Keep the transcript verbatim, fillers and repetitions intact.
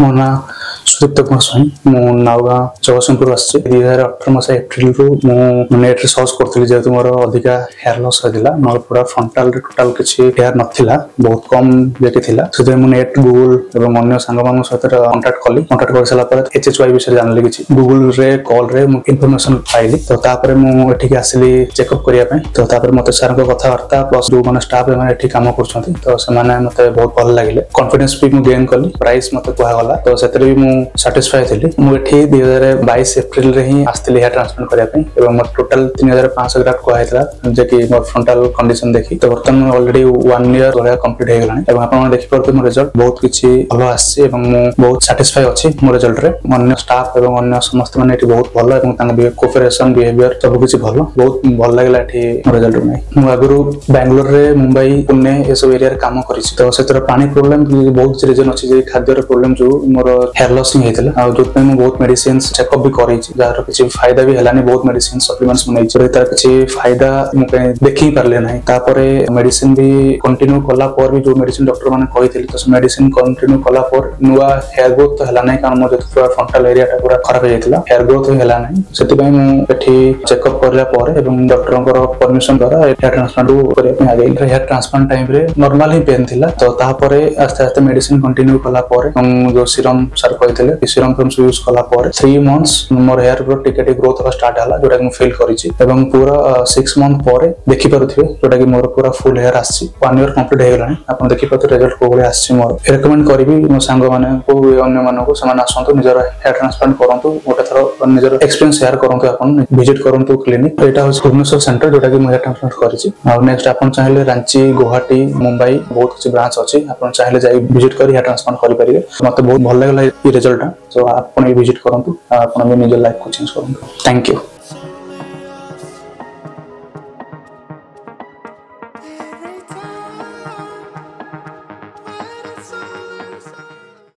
मो ना सुदीप्त कुमार स्वाई मो नागा जगतसिंहपुर आसी दुई हजार अठर मस एप्रिल रु नेट रे सर्च करी जेहतु मोर अधिका हेयर लस होता मोर पूरा फ्रंटाल टोटाल किसी हेयर नाला बहुत कम देखी से नेट गूगल एवं अन्य सांग मान सहित कंटाक्ट कली कंटाक्ट कर सारापर एच एच वाई विषय जानी किसी गूगल रे कल रे इनफर्मेशन पाइली तो मुझे आसली चेकअप करने तो मत सार कथबार्ता प्लस जो मैंने स्टाफ एम कम कर तो मतलब बहुत भल लगे कन्फिडेन्स भी मुझे गेन कली प्राइस मत कहगला तो से साटिस्फाई थी मुझे दुई हजार बैस एप्रिल हिं आसती हेयर ट्रांसप्लांट करने मोर टोटाल तीन हजार पांच सौ ग्राफ्ट कहला जे कि मोर फ्रंटाल कंडीशन देखी तो बर्तमान अलरेडी वन ईयर भाया कम्प्लीट होगा आप देखिपे मो रिजल्ट बहुत किसी भल आसी बहुत साटिस्फाई अच्छी मो रिजल्ट रे अन्य स्टाफ और अन्य समस्त मैंने बहुत भल कोऑपरेशन बिहेवियर सब किसी भल बहुत भल लगे ये रिजल्ट मुझे आगुरी बैंगलोर रे मुंबई पुणे ये सब एरिया काम कर पानी प्रोब्लेम बहुत रिजन अच्छी खाद्यर प्रोब्लेम जो मोर हेयर लस जो बहुत मेडिसिन चेकअप भी कर फायदा भी है बहुत मेडिसिन सप्लीमेंट्स मुझे तार किसी फायदा मुझे देख ही पारे ना मेडिसिन भी कंटिन्यू कलापर भी जो मेडिसिन डॉक्टर मैंने कही तो मेडिसिन कंटिन्यू कलापर नुआ हेयर ग्रोथ तो है ना कारण मोर पूरा फ्रंटाल एरिया पूरा खराब हो जाता हेयर ग्रोथ है ना से चेकअप करापर डॉक्टर परमिशन द्वारा हेयर ट्रांसप्लांट आगे हेयर ट्रांसप्लांट टाइम नॉर्मल ही पेन था तो आस्ते आस्ते मेडिसिन कंटिन्यू कलापर जो सीरम सार कही सीरम फेम्स यूज कलापर थ्री मंथ्स मोर हेयर पूरा टिके ग्रोथ हवा स्टार्ट है जोटा मुझे फिल कर पूरा सिक्स मंथ पर देखी पारे जोटा कि मोर पूरा फुल हेयर आसी वन ईयर कम्प्लीट होगा आप देखिपे रिजल्ट को भाई आसी मोर रेकमेंड करी मो सांग मानक आसतु निजर हेयर ट्रांसप्लांट करूँ गोटे थर निजर एक्सपीरियंस शेयर करूँ विजिट करूँ क्लिनिक यहाँ हूँ भुवनेश्वर सेंटर जोटा कि हेयर ट्रांसप्लांट कर नेक्स्ट आप चाहिए रांची गुवाहाटी मुंबई बहुत किसी ब्रांच अच्छी आप चाहिए जाए विजिट कर हेयर ट्रांसप्लांट करेंगे मतलब बहुत भल लगे रिजल्ट तो आप विजिट करूँ आप निज लाइफ को चेंज करूँ। Thank you.